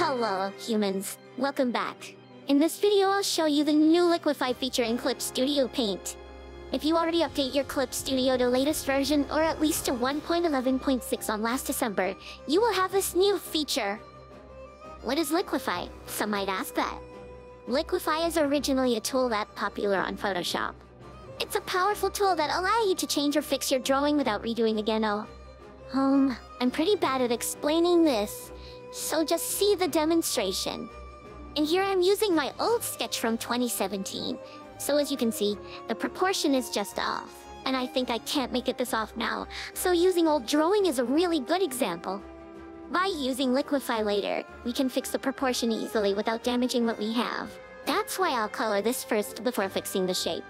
Hello, humans. Welcome back. In this video, I'll show you the new Liquify feature in Clip Studio Paint. If you already update your Clip Studio to latest version or at least to 1.11.6 on last December, you will have this new feature. What is Liquify? Some might ask that. Liquify is originally a tool that's popular on Photoshop. It's a powerful tool that allows you to change or fix your drawing without redoing again. I'm pretty bad at explaining this, so just see the demonstration. And here I'm using my old sketch from 2017. So as you can see, the proportion is just off. And I think I can't make it this off now, so using old drawing is a really good example. By using Liquify later, we can fix the proportion easily without damaging what we have. That's why I'll color this first before fixing the shape.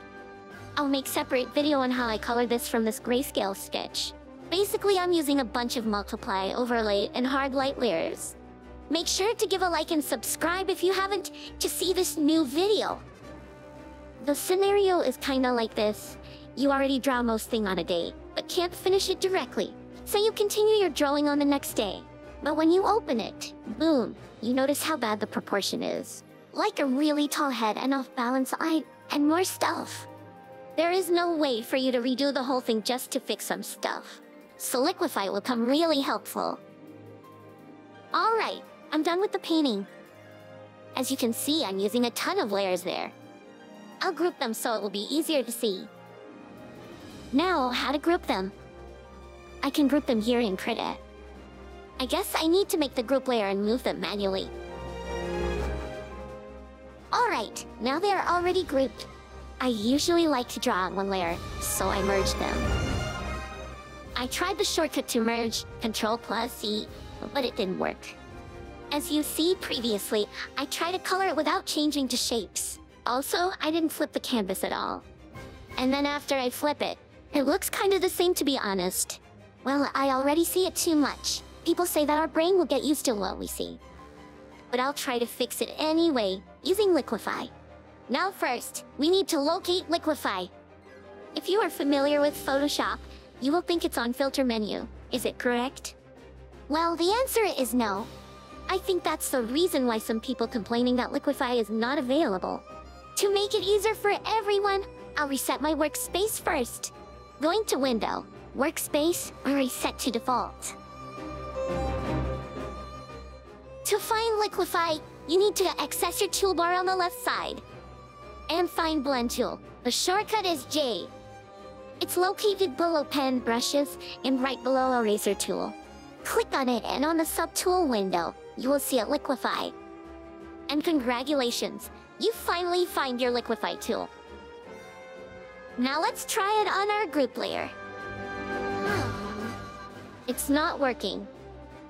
I'll make separate video on how I color this from this grayscale sketch. Basically, I'm using a bunch of Multiply, Overlay, and Hard Light layers. Make sure to give a like and subscribe if you haven't to see this new video. The scenario is kinda like this. You already draw most thing on a day, but can't finish it directly. So you continue your drawing on the next day. But when you open it, boom, you notice how bad the proportion is. Like a really tall head and off-balance eye, and more stuff. There is no way for you to redo the whole thing just to fix some stuff. So Liquify will come really helpful. Alright, I'm done with the painting. As you can see, I'm using a ton of layers there. I'll group them so it will be easier to see. Now, how to group them? I can group them here in Krita. I guess I need to make the group layer and move them manually. Alright, now they are already grouped. I usually like to draw on one layer, so I merge them. I tried the shortcut to merge, Ctrl+C, but it didn't work. As you see previously, I tried to color it without changing to shapes. Also, I didn't flip the canvas at all. And then after I flip it, it looks kinda the same, to be honest. Well, I already see it too much. People say that our brain will get used to what we see. But I'll try to fix it anyway, using Liquify. Now first, we need to locate Liquify. If you are familiar with Photoshop, you will think it's on filter menu. Is it correct? Well, the answer is no. I think that's the reason why some people complaining that Liquify is not available. To make it easier for everyone, I'll reset my workspace first. Going to Window, Workspace, or Reset to Default. To find Liquify, you need to access your toolbar on the left side and find Blend Tool. The shortcut is J. It's located below pen brushes and right below eraser tool. Click on it, and on the sub-tool window, you will see it Liquify. And congratulations, you finally find your Liquify tool. Now let's try it on our group layer. It's not working.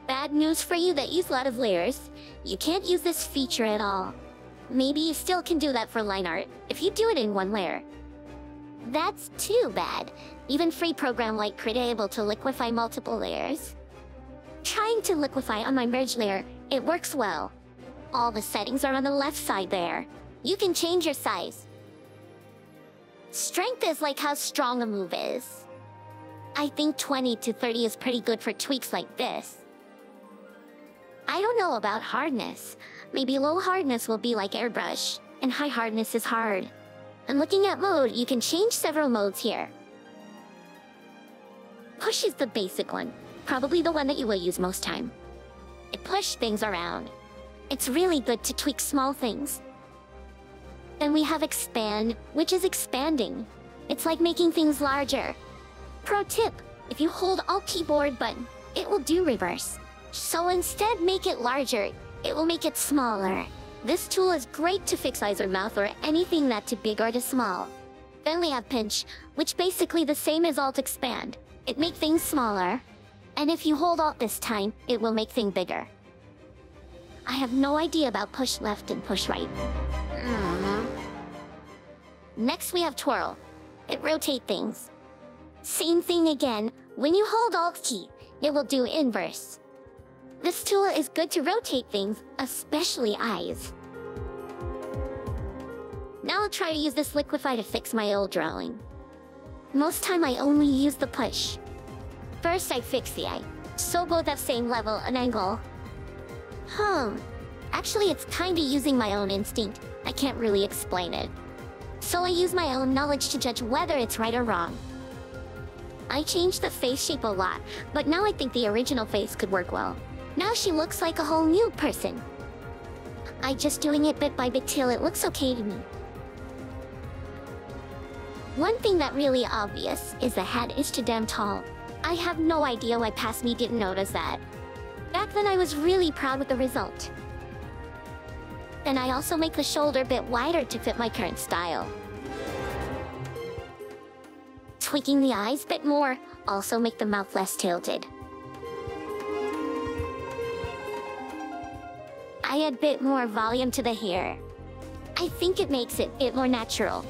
Bad news for you that use a lot of layers. You can't use this feature at all. Maybe you still can do that for line art if you do it in one layer. That's too bad. Even free program like Krita able to Liquify multiple layers. Trying to Liquify on my merge layer, it works well. All the settings are on the left side there. You can change your size. Strength is like how strong a move is. I think 20 to 30 is pretty good for tweaks like this. I don't know about hardness. Maybe low hardness will be like airbrush, and high hardness is hard. And looking at mode, you can change several modes here. Push is the basic one, probably the one that you will use most time. It pushes things around. It's really good to tweak small things. Then we have expand, which is expanding. It's like making things larger. Pro tip, if you hold Alt keyboard button, it will do reverse. So instead make it larger, it will make it smaller. This tool is great to fix eyes or mouth or anything that's too big or too small. Then we have pinch, which basically the same as Alt expand. It makes things smaller. And if you hold Alt this time, it will make things bigger. I have no idea about push left and push right. Next we have twirl. It rotates things. Same thing again, when you hold Alt key, it will do inverse. This tool is good to rotate things, especially eyes. Now I'll try to use this Liquify to fix my old drawing. Most time I only use the push. First I fix the eye, so both have same level and angle. Actually, it's kinda using my own instinct. I can't really explain it. So I use my own knowledge to judge whether it's right or wrong. I changed the face shape a lot, but now I think the original face could work well. Now she looks like a whole new person. I'm just doing it bit by bit till it looks okay to me. One thing that really obvious is the head is too damn tall. I have no idea why past me didn't notice that. Back then I was really proud with the result. Then I also make the shoulder bit wider to fit my current style. Tweaking the eyes bit more, also make the mouth less tilted. I add bit more volume to the hair. I think it makes it a bit more natural.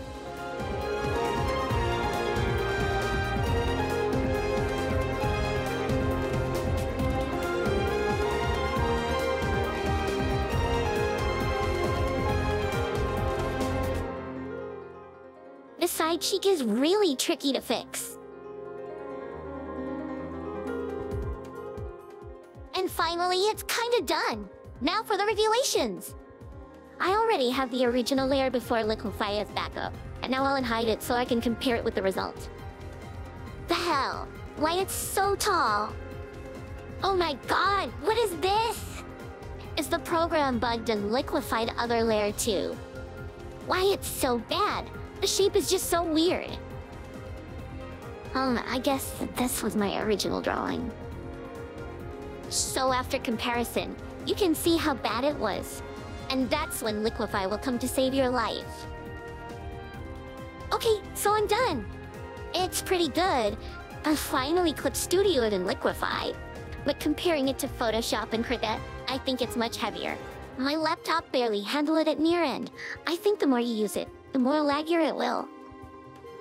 Side cheek is really tricky to fix. And finally, it's kinda done. Now for the revelations. I already have the original layer before Liquify as backup, and now I'll unhide it so I can compare it with the result. The hell? Why it's so tall? Oh my god, what is this? Is the program bugged and liquefied other layer too? Why it's so bad? The shape is just so weird. I guess this was my original drawing. So after comparison, you can see how bad it was. And that's when Liquify will come to save your life. Okay, so I'm done. It's pretty good. I finally Clip Studioed in Liquify. But comparing it to Photoshop and Krita, I think it's much heavier. My laptop barely handled it at near end. I think the more you use it, the more laggier it will.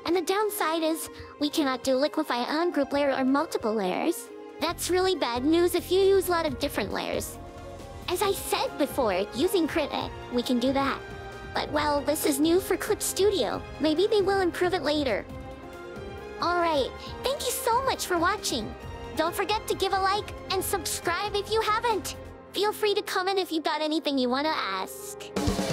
And the downside is, we cannot do Liquify on group layer or multiple layers. That's really bad news if you use a lot of different layers. As I said before, using Krita, we can do that. But well, this is new for Clip Studio. Maybe they will improve it later. Alright, thank you so much for watching. Don't forget to give a like and subscribe if you haven't. Feel free to comment if you've got anything you want to ask.